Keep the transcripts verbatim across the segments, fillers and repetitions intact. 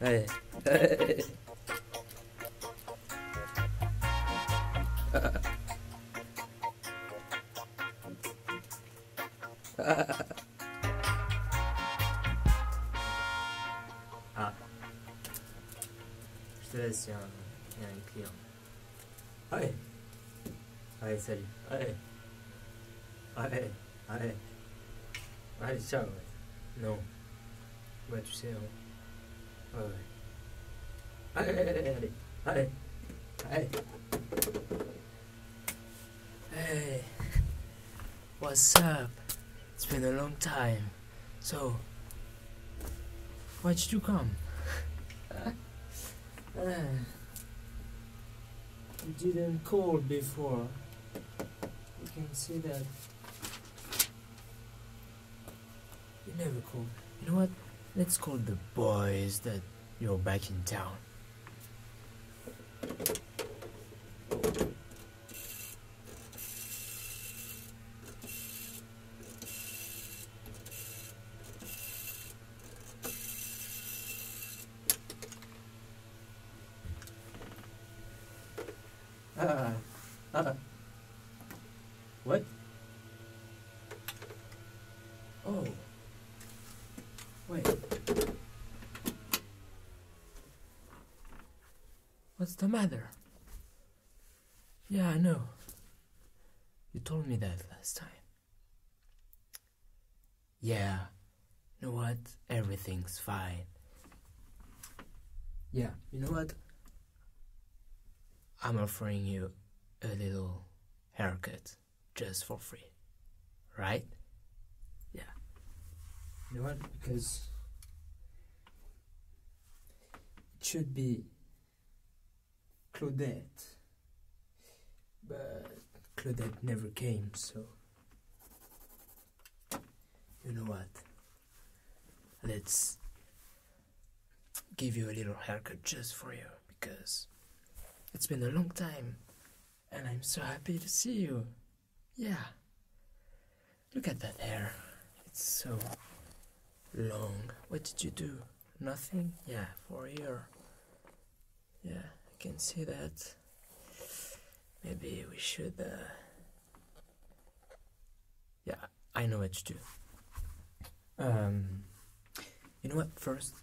Allez. Ah. Je te laisse, il y a un, il y a un client. Allez. Allez, salut. Allez. Allez. Allez. Allez, ciao. Non. Bah tu sais, hein. Ouais, ouais. Allez, allez, allez, allez, allez, allez. Hey, what's up? It's been a long time. So, why did you come? uh, you didn't call before. You can see that. You never called. You know what? Let's call the boys that you're back in town. Ah, ah. What? Oh. Wait. What's the matter? Yeah, I know. You told me that last time. Yeah. You know what? Everything's fine. Yeah, you know what? I'm offering you a little haircut just for free. Right? Yeah. You know what? Because it should be Claudette, but Claudette never came, so you know what? Let's give you a little haircut just for you, because it's been a long time, and I'm so happy to see you. Yeah, look at that hair. It's so long. What did you do? Nothing? Yeah, for a year. Yeah, I can see that. Maybe we should... Uh... Yeah, I know what to do. Um, you know what? First,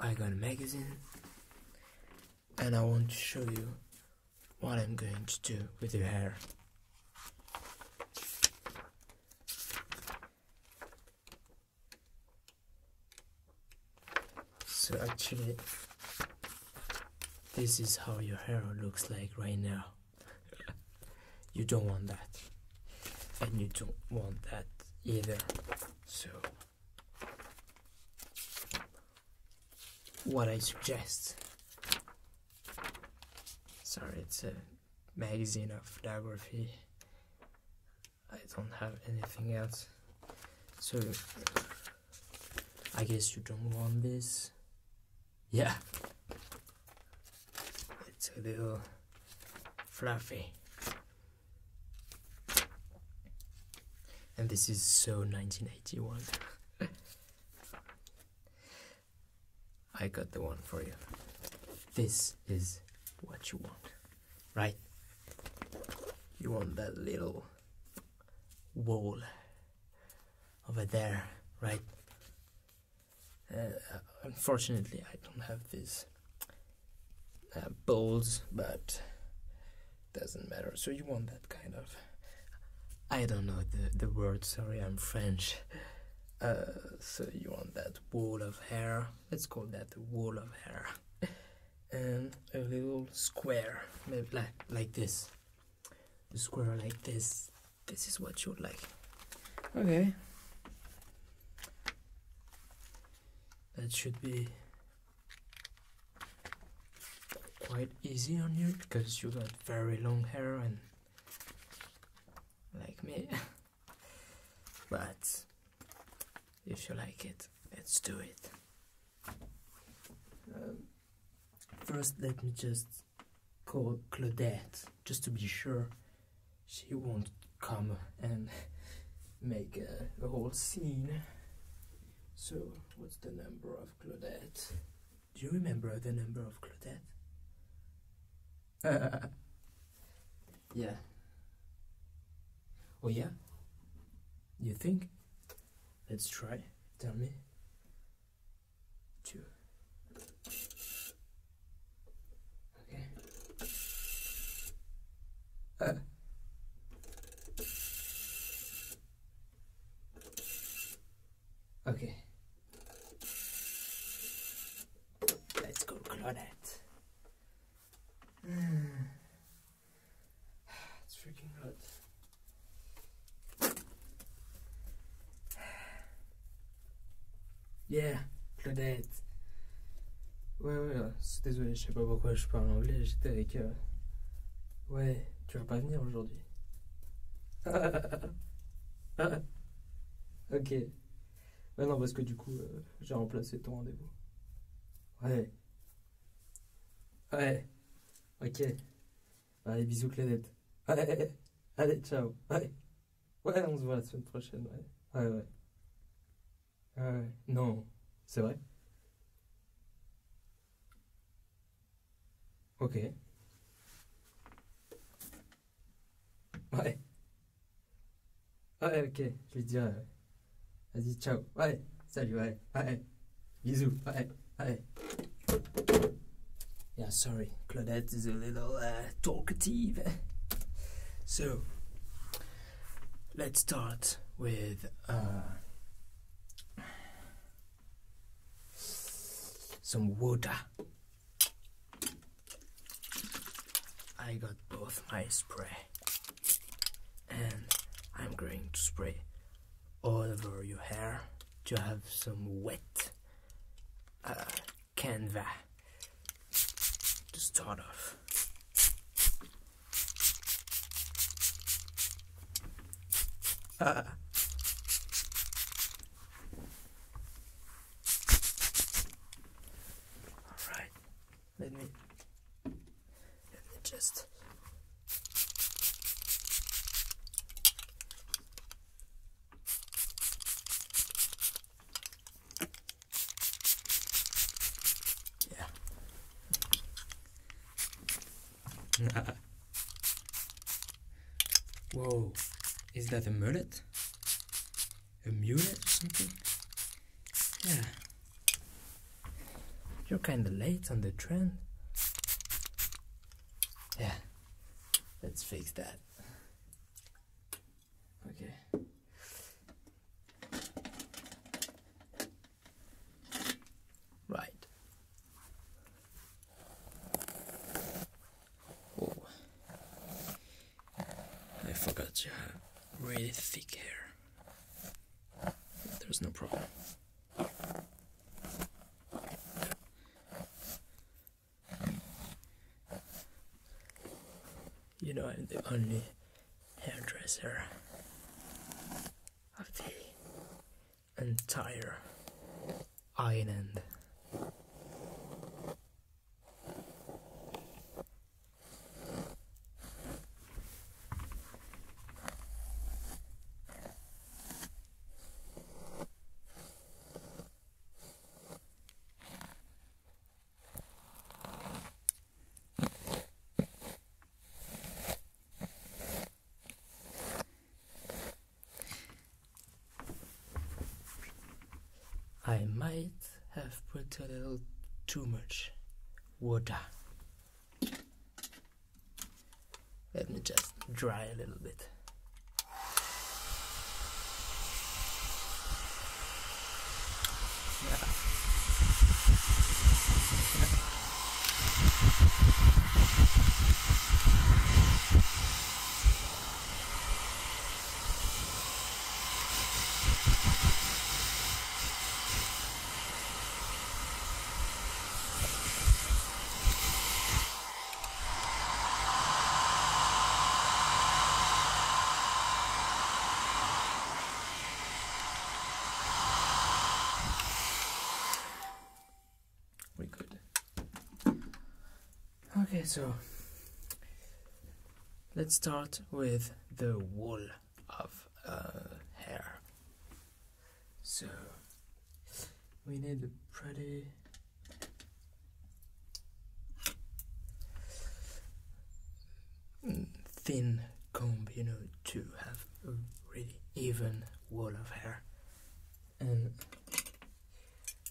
I got a magazine, and I want to show you what I'm going to do with your hair. So actually, this is how your hair looks like right now. You don't want that. And you don't want that either. So, what I suggest... Sorry, it's a magazine of photography. I don't have anything else. So, I guess you don't want this. Yeah, it's a little fluffy, and this is so nineteen eighty-one. I got the one for you. This is what you want, right? You want that little wall over there, right? Uh, unfortunately, I don't have these uh, bowls, but doesn't matter. So you want that kind of... I don't know the, the word, sorry, I'm French. Uh, so you want that wall of hair. Let's call that the wall of hair. And a little square, maybe like, like this. A square like this. This is what you would like. Okay. That should be quite easy on you because you got very long hair and like me. But if you like it, let's do it. Um, first let me just call Claudette just to be sure she won't come and make a, a whole scene. So what's the number of Claudette? Do you remember the number of Claudette? Uh, yeah. Oh yeah? You think? Let's try. Tell me. Two. Okay. Uh. Okay. Let's go, Claudette. Mm. It's freaking hot. Yeah, Claudette. Ouais, ouais, ouais. Désolé, je sais pas pourquoi je parle anglais, j'étais avec... Euh... Ouais, tu vas pas venir aujourd'hui. Ok. Bah non, parce que du coup, euh, j'ai remplacé ton rendez-vous. Ouais. Ouais. Ok. Allez, bisous, Claudette. Ouais. Allez, ciao. Ouais. Ouais, on se voit la semaine prochaine, ouais. Ouais, ouais. Euh, non, c'est vrai. Ok. Ouais. Ouais, ok, je lui dirai. Ouais. Vas-y, ciao. Ouais, salut, ouais, ouais. Bisous, ouais, ouais. Yeah, sorry, Claudette is a little uh, talkative. So, let's start with... Uh, some water. I got both my spray and I'm going to spray all over your hair to have some wet uh, canvas to start off. Uh, Let me, let me just, yeah. Nah. Whoa, is that a mullet? A mullet or something? Yeah. You're kinda late on the trend. Yeah, let's fix that. Okay. Right. Oh, I forgot you have really thick hair. There's no problem. You know, I'm the only hairdresser of the entire island. I might have put a little too much water. Let me just dry a little bit. Okay, so let's start with the wool of uh, hair. So we need a pretty thin comb, you know, to have a really even wool of hair, and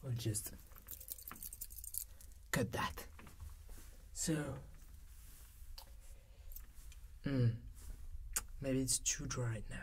we'll just cut that. So mm, maybe it's too dry now.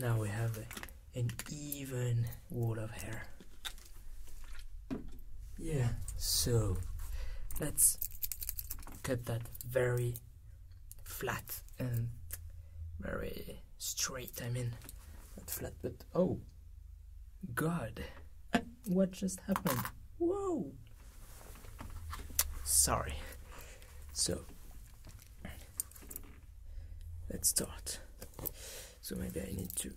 Now we have a, an even wall of hair. Yeah, so let's cut that very flat and very straight. I mean, not flat, but oh god, what just happened? Whoa! Sorry. So let's start. So maybe I need to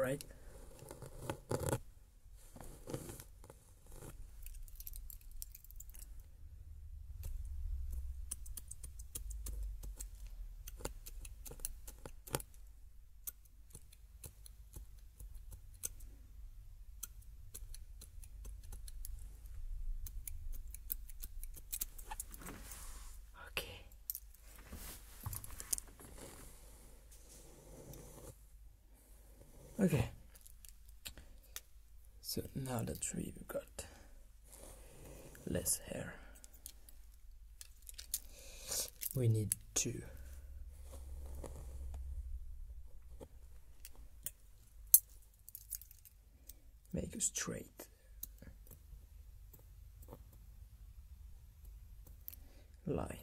right. Okay, so now that we've got less hair, we need to make a straight line.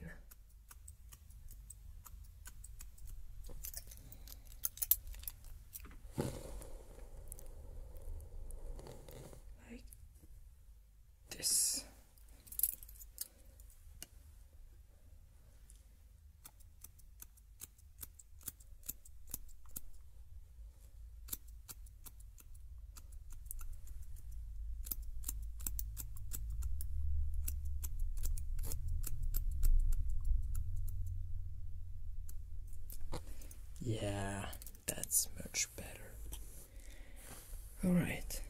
Yeah, that's much better. All right.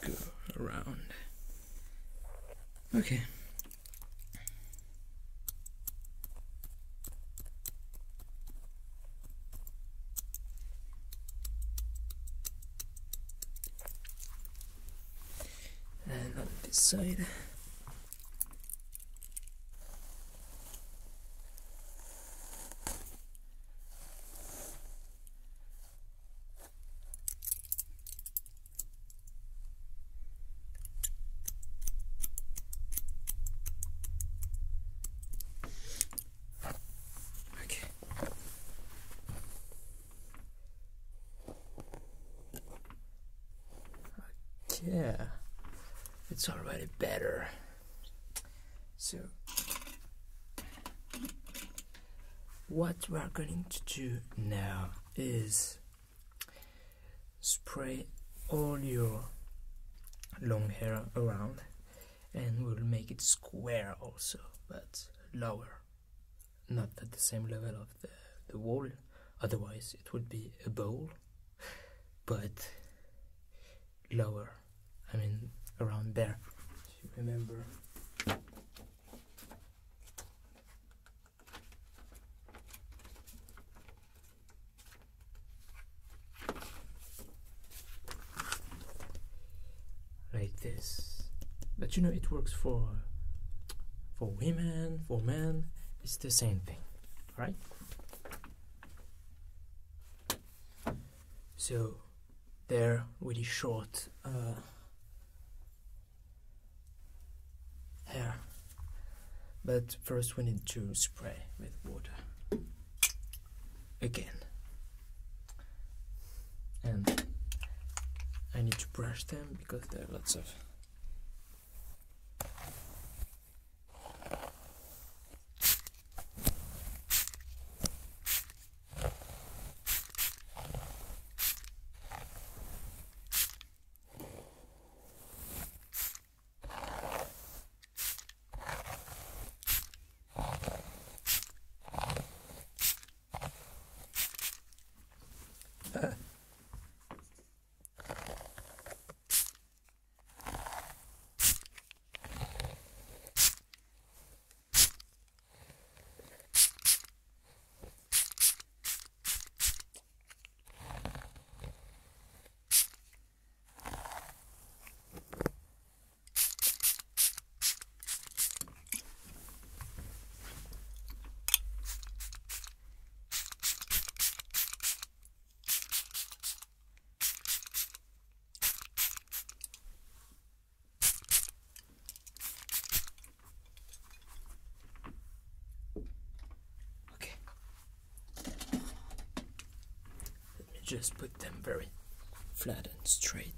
let's go around. Okay. And on this side. Yeah, it's already better. So what we are going to do now is spray all your long hair around, and we'll make it square also, but lower, not at the same level of the, the wall, otherwise it would be a bowl, but lower. I mean, around there, if you remember. Like this. But you know, it works for, for women, for men, it's the same thing, right? So, they're really short. Uh, But first we need to spray with water again, and I need to brush them because there are lots of just put them very flat and straight.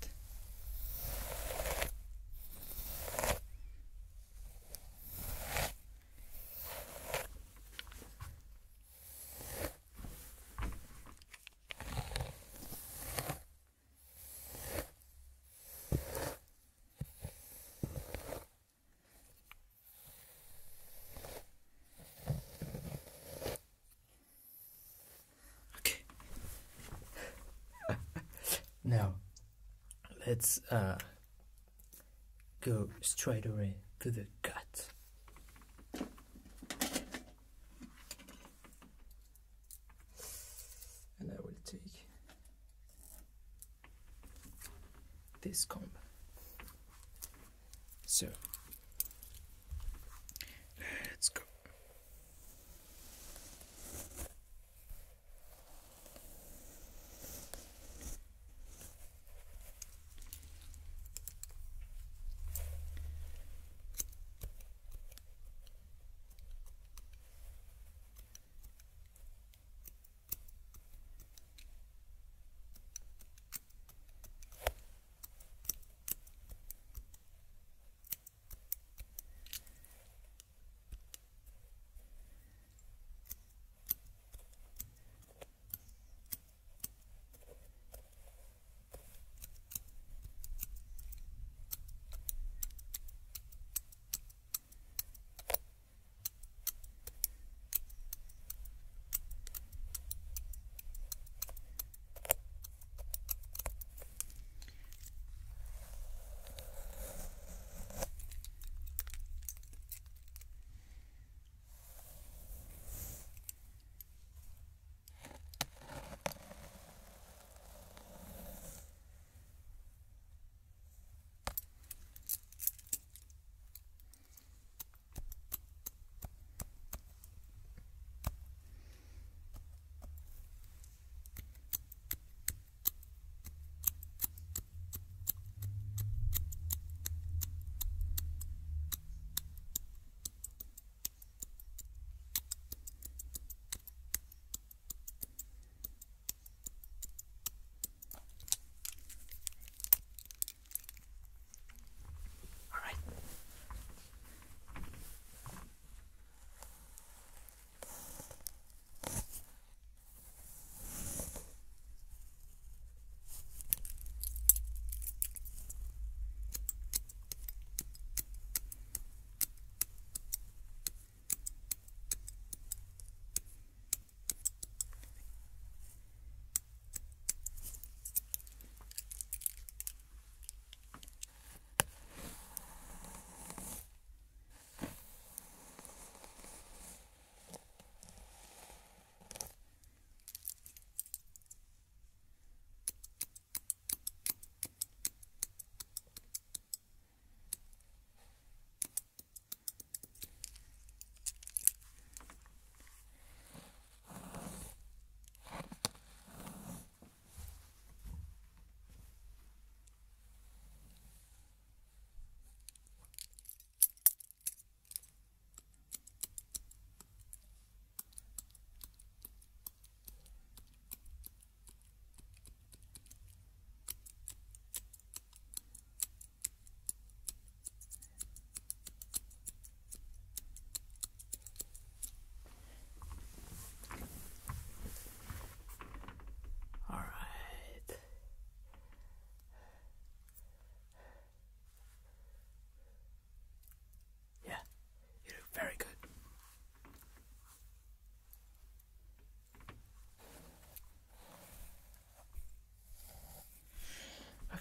Now, let's uh, go straight away to the cut. And I will take this comb. So, let's go.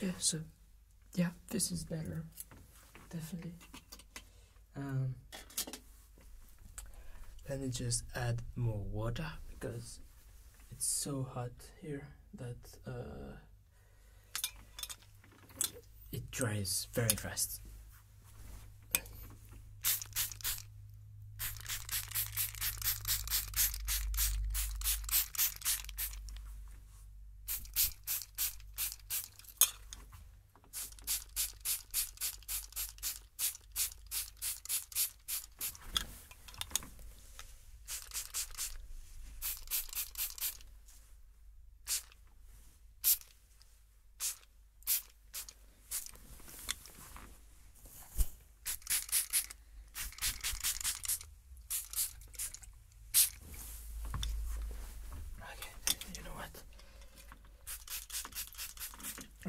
Yeah, so yeah, this is better, definitely. Um, let me just add more water because it's so hot here that uh, it dries very fast.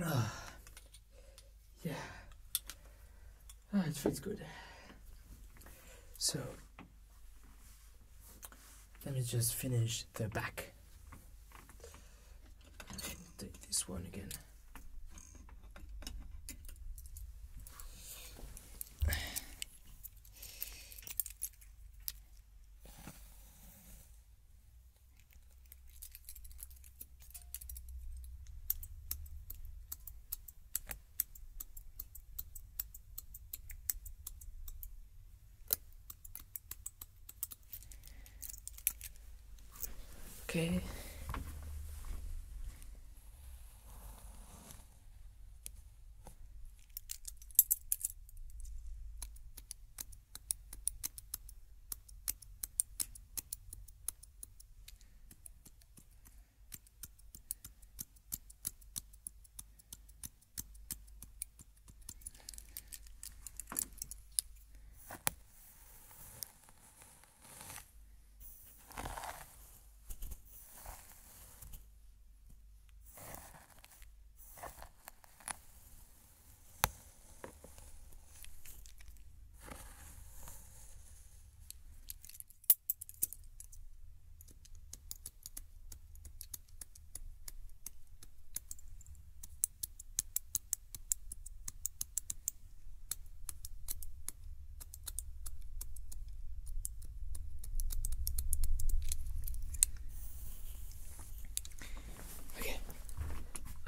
Oh, yeah, oh, it feels good. So let me just finish the back. Take this one again. Okay.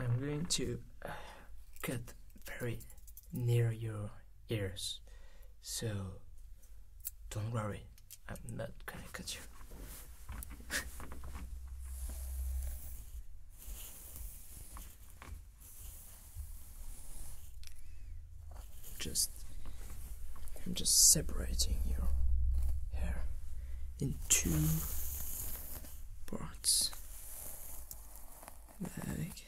I'm going to uh, cut very near your ears, so don't worry, I'm not gonna cut you. Just, I'm just separating your hair in two parts, like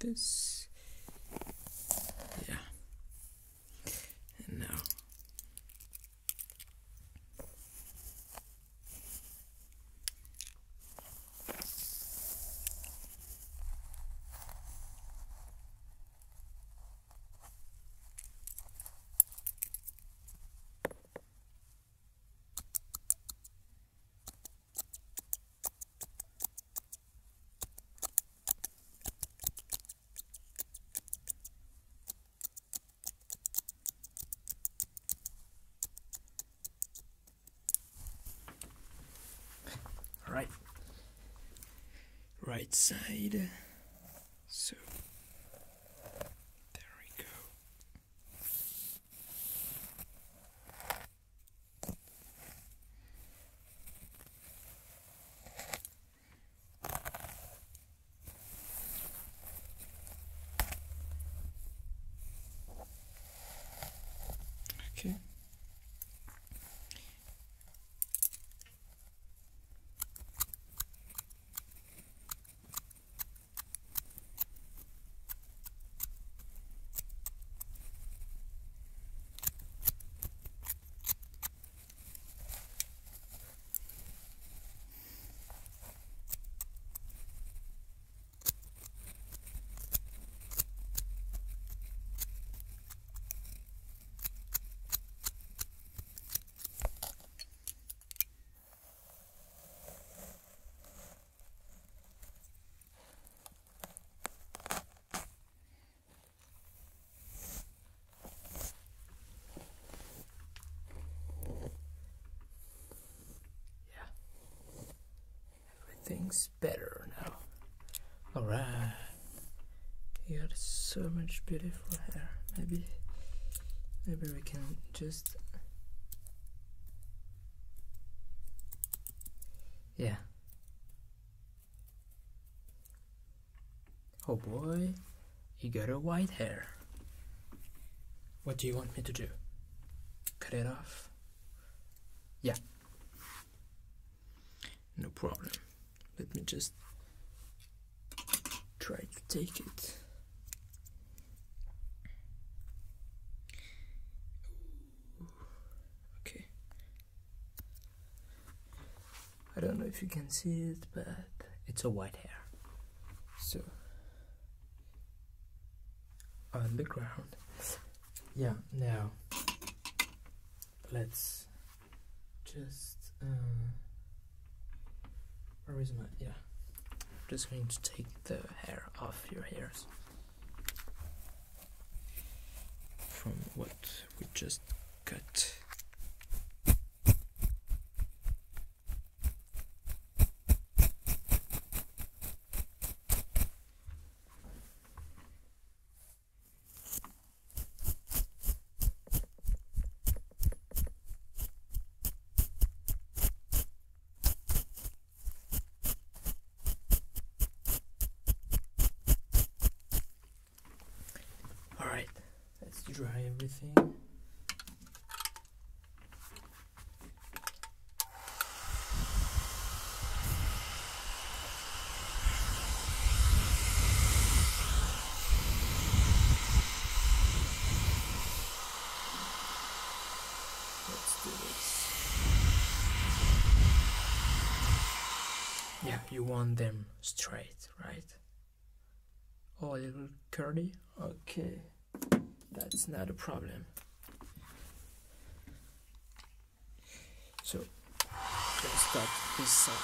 this, yeah, and now, right, right side, so there we go. Okay. things better now. Alright. You got so much beautiful hair. Maybe maybe we can just yeah. Oh boy, you got a white hair. What do you want me to do? Cut it off? Yeah. No problem. Let me just try to take it. Okay. I don't know if you can see it, but it's a white hair. So on the ground. Yeah, now let's just uh, where is my yeah I'm just going to take the hair off your hairs from what we just cut. Dry everything. Let's do this. Yeah, you want them straight, right? Oh, a little curly? Okay. That's not a problem. So, let's start this side.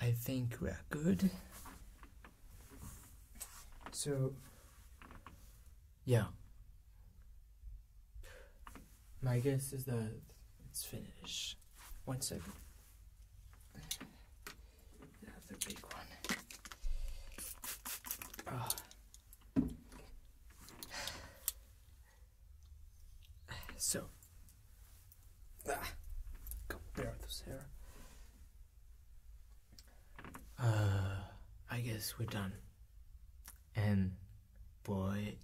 I think we are good. So, yeah. My guess is that it's finished. One second. Yeah, the big one. Oh. So, ah, compare this hair. Uh, I guess we're done. And boy,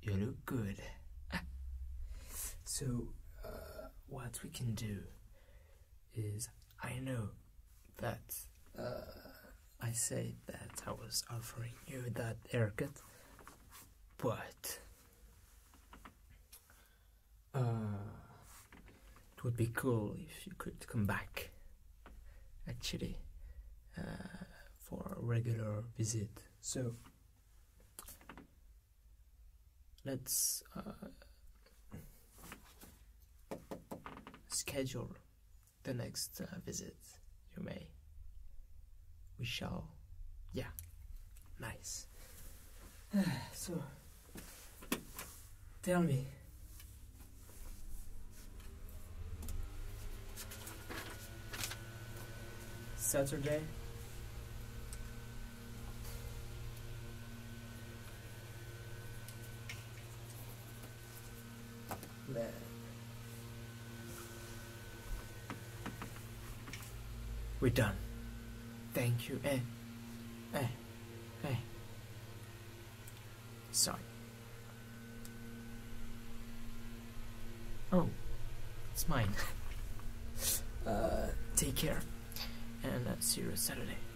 you look good. So, uh, what we can do is, I know that uh, I said that I was offering you that haircut, but uh, it would be cool if you could come back, actually. Uh, for a regular visit. So let's uh, schedule the next uh, visit. You may. We shall. Yeah. Nice. So tell me. Saturday. That. We're done. Thank you. Eh. Eh. Eh. Sorry. Oh. It's mine. uh, take care. And uh, see you Saturday.